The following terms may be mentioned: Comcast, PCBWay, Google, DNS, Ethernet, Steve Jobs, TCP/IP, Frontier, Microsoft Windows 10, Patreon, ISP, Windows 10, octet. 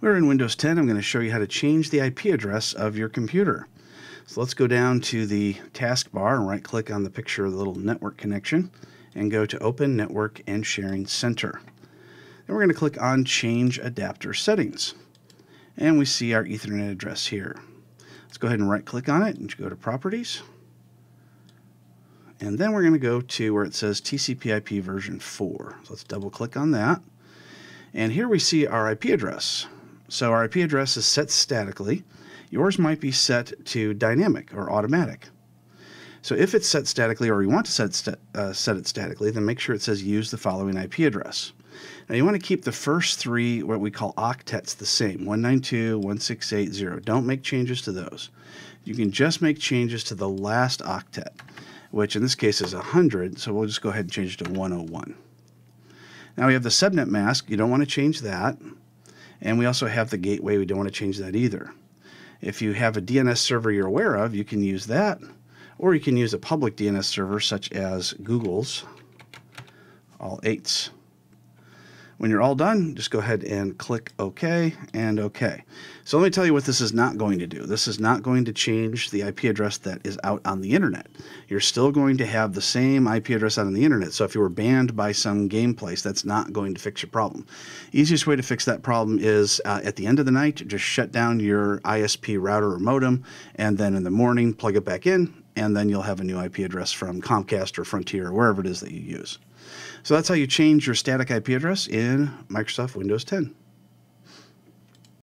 We're in Windows 10. I'm going to show you how to change the IP address of your computer. So let's go down to the taskbar and right click on the picture of the little network connection and go to Open Network and Sharing Center. Then we're going to click on Change Adapter Settings. And we see our Ethernet address here. Let's go ahead and right click on it and go to Properties. And then we're going to go to where it says TCP/IP version 4. So let's double click on that. And here we see our IP address. So our IP address is set statically. Yours might be set to dynamic or automatic. So if it's set statically or you want to set it statically, then make sure it says use the following IP address. Now you want to keep the first three what we call octets the same, 192.168.0. Don't make changes to those. You can just make changes to the last octet, which in this case is 100, so we'll just go ahead and change it to 101. Now we have the subnet mask, you don't want to change that. And we also have the gateway, we don't want to change that either. If you have a DNS server you're aware of, you can use that, or you can use a public DNS server such as Google's, all 8s. When you're all done, just go ahead and click OK and OK. So let me tell you what this is not going to do. This is not going to change the IP address that is out on the internet. You're still going to have the same IP address out on the internet. So if you were banned by some game place, that's not going to fix your problem. Easiest way to fix that problem is at the end of the night, just shut down your ISP router or modem, and then in the morning, plug it back in, and then you'll have a new IP address from Comcast or Frontier or wherever it is that you use. So that's how you change your static IP address in Microsoft Windows 10.